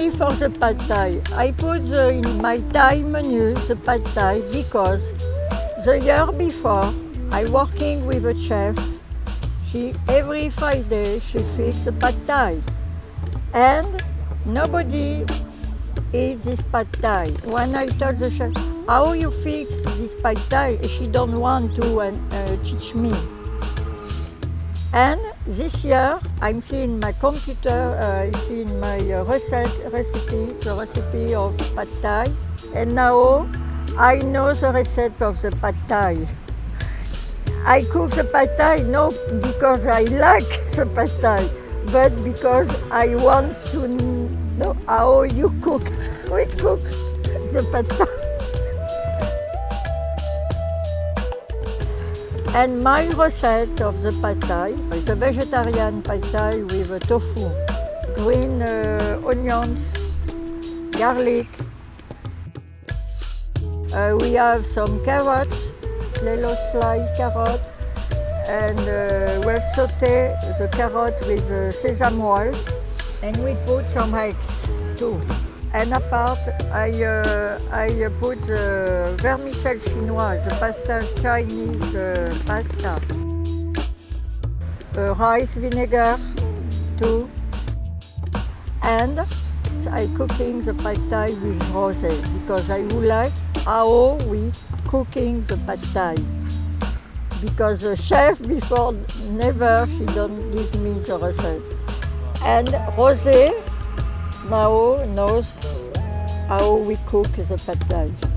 money for the Pad Thai. I put in my Thai menu the Pad Thai because the year before I working with a chef. She every Friday she fixed the Pad Thai, and nobody eat this Pad Thai. When I told the chef, how you fix this Pad Thai, she don't want to teach me. And this year, I'm seeing my computer, I'm seeing my recipe of Pad Thai, and now I know the recipe of the Pad Thai. I cook the Pad Thai not because I like the Pad Thai, but because I want to know how you cook. We cook the Pad Thai. And my recette of the Pad Thai is a vegetarian Pad Thai with tofu, green onions, garlic. We have some carrots, little sliced carrots, and we'll saute the carrot with sesame oil, and we put some eggs too. And apart, I put vermicelle chinoise, the pasta Chinese pasta, rice vinegar too, and I cooking the Pad Thai with rosé because I would like how we cooking the Pad Thai, because the chef before never she don't give me the recipe, and rosé now knows how we cook the Pad Thai.